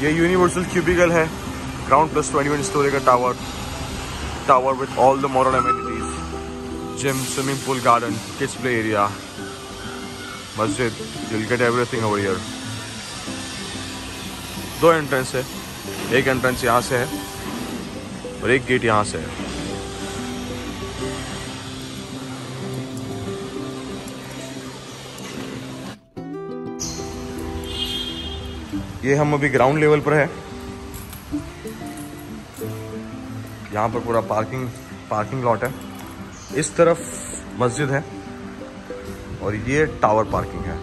ये universal cubicle है, ground plus 21 storey का tower with all the modern amenities, gym, swimming pool, garden, kids play area, मस्जिद, you will get everything over here. दो entrance है, एक entrance यहाँ से है और एक गेट यहाँ से है। ये हम अभी ग्राउंड लेवल पर है। यहाँ पर पूरा पार्किंग लॉट है, इस तरफ मस्जिद है और ये टावर पार्किंग है।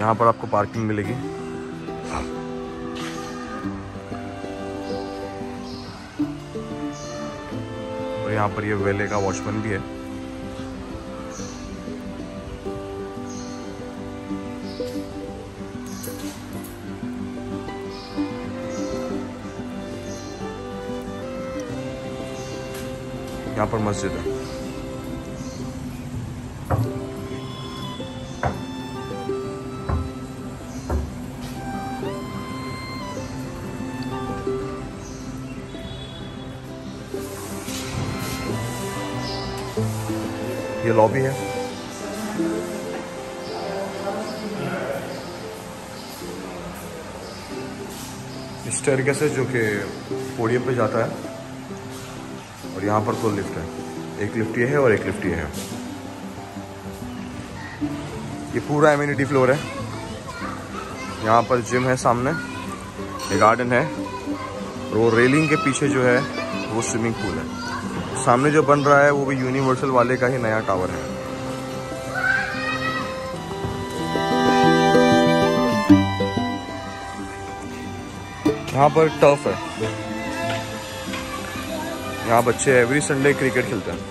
यहाँ पर आपको पार्किंग मिलेगी। और यहाँ पर ये वेले का वॉचमैन भी है। यहाँ पर मस्जिद है। ये लॉबी है। स्टेयरकेस है जो कि पोडियम पे जाता है और यहाँ पर दो लिफ्ट है, एक लिफ्ट ये है और एक लिफ्ट ये है। ये पूरा एमिनिटी फ्लोर है। यहाँ पर जिम है, सामने ये गार्डन है और वो रेलिंग के पीछे जो है वो स्विमिंग पूल है। सामने जो बन रहा है वो भी यूनिवर्सल वाले का ही नया टावर है। यहाँ पर टर्फ है, यहाँ बच्चे एवरी संडे क्रिकेट खेलते हैं।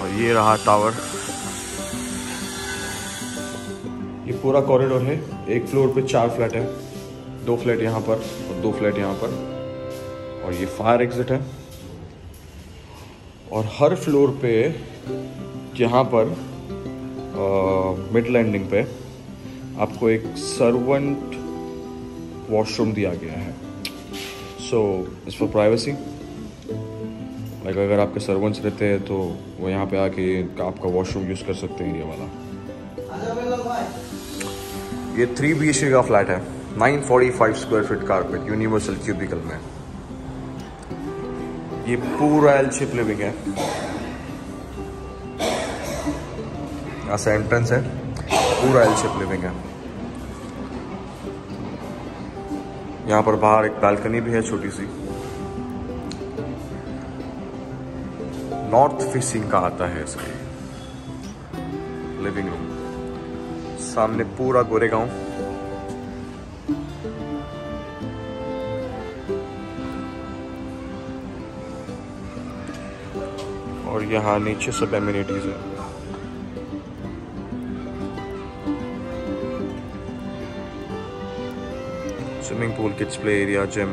और ये रहा टावर। ये पूरा कॉरिडोर है, एक फ्लोर पे 4 फ्लैट है, 2 फ्लैट यहाँ पर और 2 फ्लैट यहाँ पर। और ये फायर एग्जिट है। और हर फ्लोर पे यहाँ पर मिड लैंडिंग पे आपको एक सर्वेंट वॉशरूम दिया गया है। So it's for privacy, like अगर आपके सर्वेंट्स रहते हैं तो वो यहाँ पे आके आपका वॉशरूम यूज़ कर सकते हैं। ये वाला ये 3 BHK का फ्लैट है, 945 square feet carpet, universal cubicle में। ये पूरा एल शेप लिविंग है। यहाँ से एंट्रेंस है, पूरा एल शेप लिविंग है। यहाँ पर बाहर एक बालकनी भी है छोटी सी। नॉर्थ फेसिंग का आता है इसके लिविंग रूम। सामने पूरा गोरेगांव। और यहाँ नीचे सब एमिनिटीज है। Swimming pool, kids play area, gym.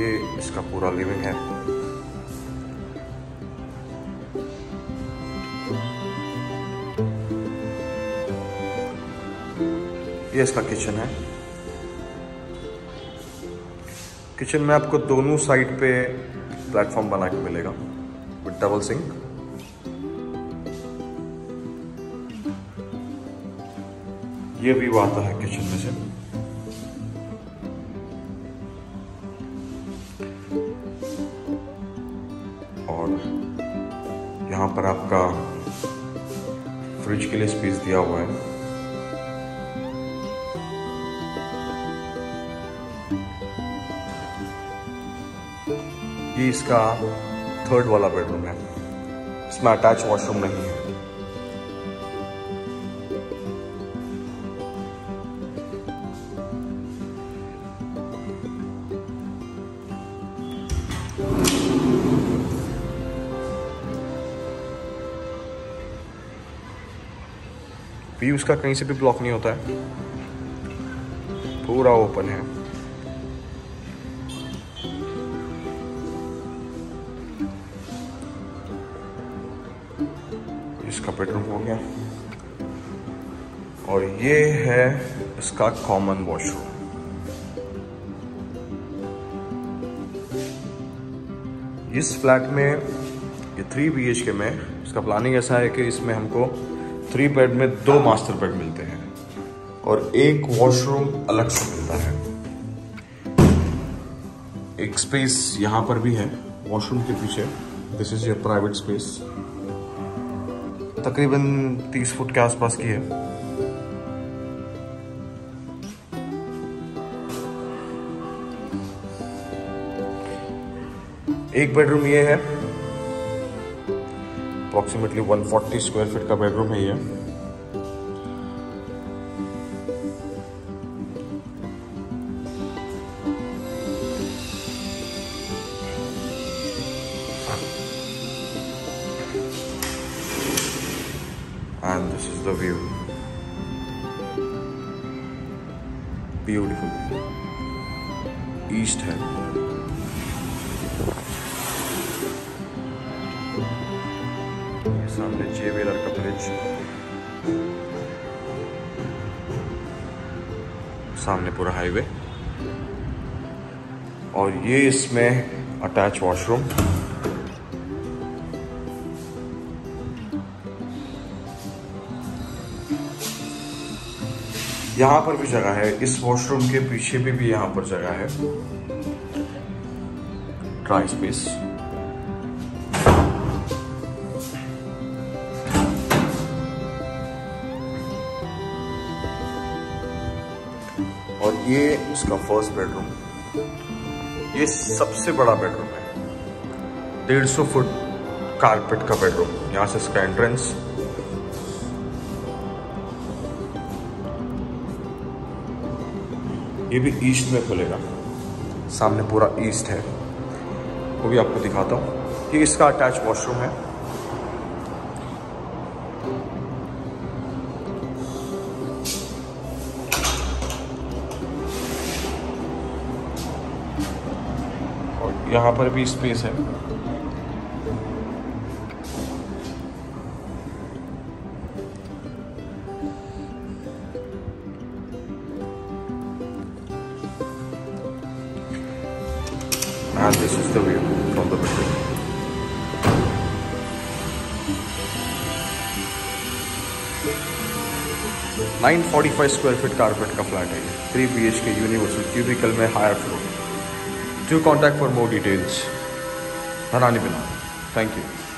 ये इसका पूरा लिविंग है। ये इसका किचन है। किचन में आपको दोनों साइड पे प्लेटफॉर्म बना के मिलेगा विद डबल सिंक। ये भी आता है किचन में से। और यहाँ पर आपका फ्रिज के लिए स्पेस दिया हुआ है। ये इसका 3rd वाला बेडरूम है, इसमें अटैच वॉशरूम नहीं है। व्यू इसका कहीं से भी ब्लॉक नहीं होता है, पूरा ओपन है। इसका बेडरूम हो गया और ये है इसका कॉमन वॉशरूम। इस फ्लैट में ये 3 BHK में इसका प्लानिंग ऐसा है कि इसमें हमको 3 बेड में 2 मास्टर बेड मिलते हैं और एक वॉशरूम अलग से मिलता है। एक स्पेस यहाँ पर भी है वॉशरूम के पीछे। This is your private space, तकरीबन 30 फुट के आसपास की है। एक बेडरूम ये है, अप्रॉक्सीमेटली 140 स्क्वायर फीट का बेडरूम है ये। And this is the view, beautiful. East है, सामने JVLR का ब्रिज, सामने पूरा हाईवे और ये इसमें अटैच वॉशरूम। यहाँ पर भी जगह है, इस वॉशरूम के पीछे भी यहाँ पर जगह है, ड्राई स्पेस। और ये इसका फर्स्ट बेडरूम, ये सबसे बड़ा बेडरूम है, 150 फुट कारपेट का बेडरूम। यहाँ से इसका एंट्रेंस, ये भी ईस्ट में खुलेगा, सामने पूरा ईस्ट है, वो भी आपको दिखाता हूँ। ये इसका अटैच वॉशरूम है, यहाँ पर भी स्पेस है। And this is the view from the building. Nine 45 square feet carpet का फ्लैट है, 3 BHK यूनिवर्सल क्यूबिकल में higher floor. Do contact for more details. Dhanani Bilal. Thank you.